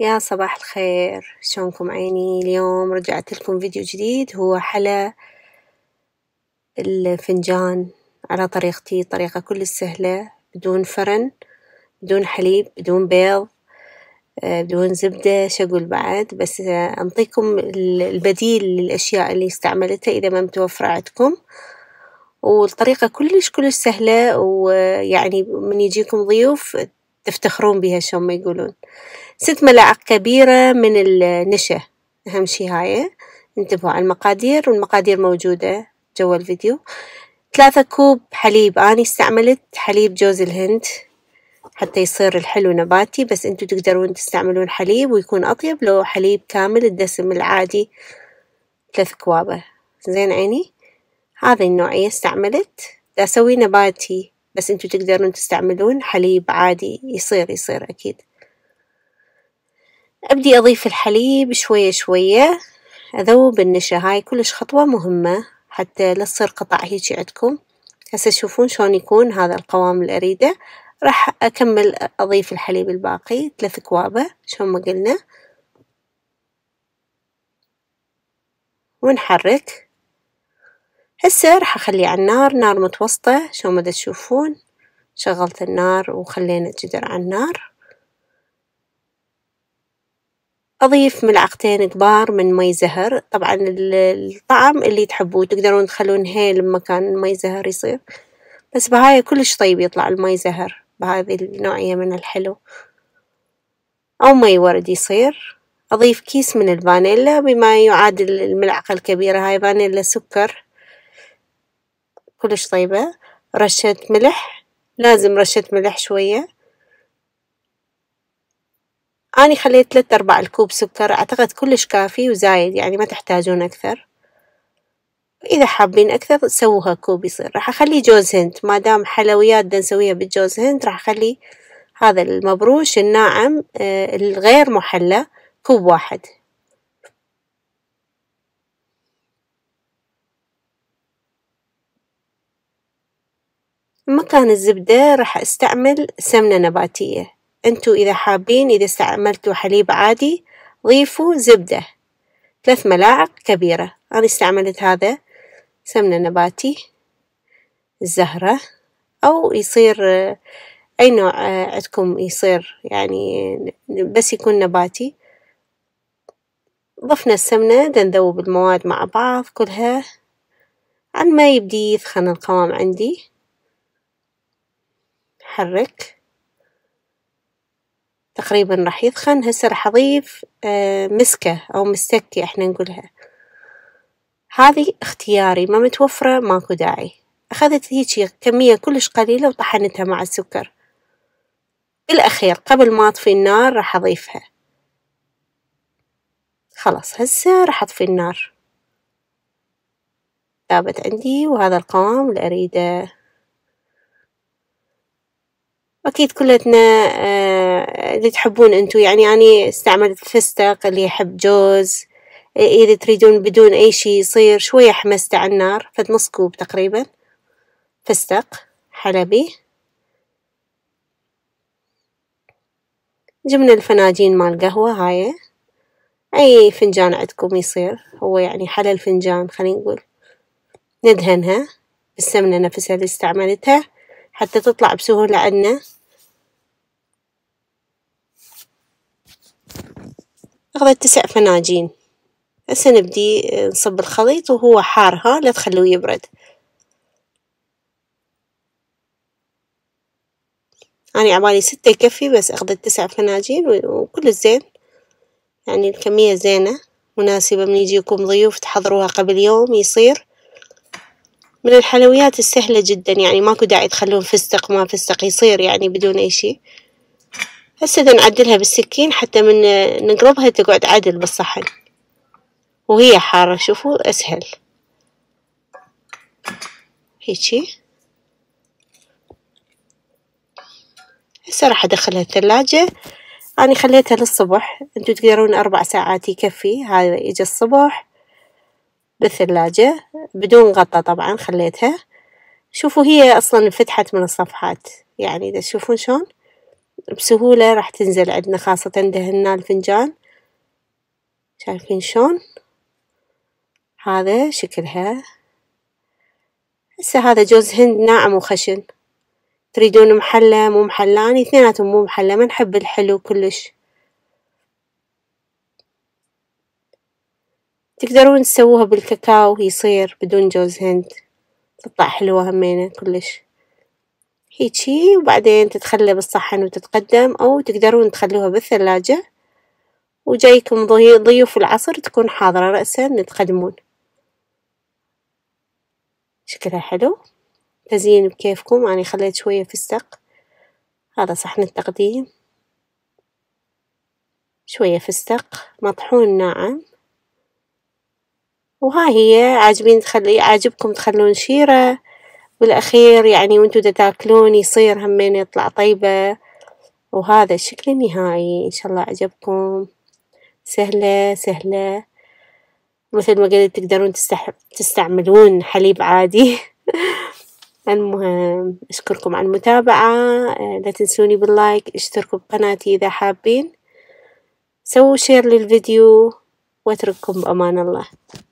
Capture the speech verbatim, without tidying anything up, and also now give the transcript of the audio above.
يا صباح الخير، شلونكم عيني؟ اليوم رجعت لكم فيديو جديد هو حلا الفنجان على طريقتي، طريقة كل سهلة، بدون فرن، بدون حليب، بدون بيض، بدون زبدة. شقول بعد بس أنطيكم البديل للأشياء اللي استعملتها إذا ما متوفرة عندكم، والطريقة كلش كلش سهلة، ويعني من يجيكم ضيوف تفتخرون بها شلون ما يقولون. ست ملاعق كبيرة من النشا، أهم شي هاي، انتبهوا على المقادير، والمقادير موجودة جوا الفيديو. ثلاثة كوب حليب، أنا استعملت حليب جوز الهند حتى يصير الحلو نباتي، بس انتو تقدرون تستعملون حليب ويكون أطيب لو حليب كامل الدسم العادي. ثلاث كوابة، زين عيني، هذه النوعية استعملت، دا أسوي نباتي بس انتو تقدرون تستعملون حليب عادي، يصير يصير أكيد. أبدي أضيف الحليب شوية شوية، أذوب النشا، هاي كلش خطوة مهمة حتى لا تصير قطع هيجي عندكم. هسه تشوفون شلون يكون هذا القوام اللي أريده. راح أكمل أضيف الحليب الباقي، ثلاث كوابة شلون ما قلنا، ونحرك. هسه راح أخليه على النار، نار متوسطة شلون ما تشوفون. شغلت النار وخلينا الجدر على النار. أضيف ملعقتين كبار من مي زهر، طبعا الطعم اللي تحبوه، تقدرون تخلون هيل مكان مي زهر يصير، بس بهاي كلش طيب يطلع المي زهر بهذه النوعية من الحلو، أو مي ورد يصير. أضيف كيس من الفانيلا بما يعادل الملعقة الكبيرة، هاي فانيلا سكر كلش طيبة. رشة ملح، لازم رشة ملح شوية. أنا خليت ثلاثة أرباع الكوب سكر، أعتقد كلش كافي وزايد، يعني ما تحتاجون أكثر. إذا حابين أكثر سووها كوب يصير. راح أخلي جوز هند، ما دام حلويات دا نسويها بالجوز هند، راح أخلي هذا المبروش الناعم آه الغير محلى كوب واحد. مكان الزبدة راح أستعمل سمنة نباتية، أنتوا إذا حابين إذا استعملتوا حليب عادي ضيفوا زبدة، ثلاث ملاعق كبيرة. أنا استعملت هذا سمنة نباتي الزهرة، أو يصير أي نوع عندكم يصير، يعني بس يكون نباتي. ضفنا السمنة، دنذوب المواد مع بعض كلها على ما يبدي يثخن القوام عندي. حرك، تقريبا راح يثخن. هسه راح أضيف مسكة أو مستكة احنا نقولها، هذه اختياري، ما متوفرة ماكو داعي. أخذت هيجي كمية كلش قليلة وطحنتها مع السكر. بالأخير قبل ما أطفي النار راح أضيفها. خلاص هسه راح أطفي النار، ثابت عندي، وهذا القوام اللي أريده. أكيد كلتنا آه اللي تحبون أنتو، يعني أنا استعملت فستق، اللي يحب جوز، إذا تريدون بدون أي شي يصير. شوية حمسته على النار، فد نص كوب تقريبا فستق حلبي. جبنا الفناجين مال القهوة، هاي أي فنجان عندكم يصير، هو يعني حلا الفنجان خلينا نقول. ندهنها بالسمنة نفسها اللي استعملتها حتى تطلع بسهولة عندنا. أخذت تسع فناجين. هسه نبدي نصب الخليط وهو حار، ها لا تخلوه يبرد. أنا عبالي ستة يكفي، بس أخذت تسع فناجين وكل زين، يعني الكمية زينة مناسبة، من يجيكم ضيوف تحضروها قبل يوم يصير. من الحلويات السهلة جدا، يعني ماكو داعي تخلون فستق ما فستق، يصير يعني بدون أي شي. هسه نعدلها بالسكين حتى من نقربها تقعد عدل بالصحن وهي حارة، شوفوا أسهل هيجي. هسه راح أدخلها الثلاجة، أنا خليتها للصبح، انتو تقدرون أربع ساعات يكفي. هذا يجي الصبح بالثلاجة بدون غطا طبعا، خليتها. شوفوا هي أصلا انفتحت من الصفحات، يعني إذا تشوفون شون بسهولة راح تنزل عندنا، خاصة دهنا الفنجان. شايفين شون هذا شكلها. هسه هذا جوز هند ناعم وخشن، تريدون محلى مو محلان اثنيناتهم مو محلى، ما نحب الحلو كلش. تقدرون تسووها بالكاكاو يصير بدون جوز هند، تطلع حلوة همينة كلش هيجي، وبعدين تتخلى بالصحن وتتقدم، او تقدرون تخلوها بالثلاجة وجايكم ضيوف العصر تكون حاضرة رأسا تقدمون. شكلها حلو، تزين بكيفكم. أنا يعني خليت شوية فستق، هذا صحن التقديم، شوية فستق مطحون ناعم. وها هي عاجبين تخلي عاجبكم تخلون شيرة بالأخير يعني، وانتو دا تاكلون يصير همين يطلع طيبة. وهذا الشكل النهائي، إن شاء الله عجبكم. سهلة سهلة، مثل ما قلت تقدرون تستح... تستعملون حليب عادي. المهم أشكركم على المتابعة، لا تنسوني باللايك، اشتركوا بقناتي إذا حابين، سووا شير للفيديو، واترككم بأمان الله.